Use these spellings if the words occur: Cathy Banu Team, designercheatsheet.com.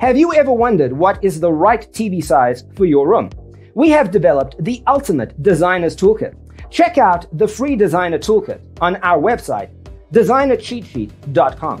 Have you ever wondered what is the right TV size for your room? We have developed the ultimate designer's toolkit. Check out the free designer toolkit on our website, designercheatsheet.com.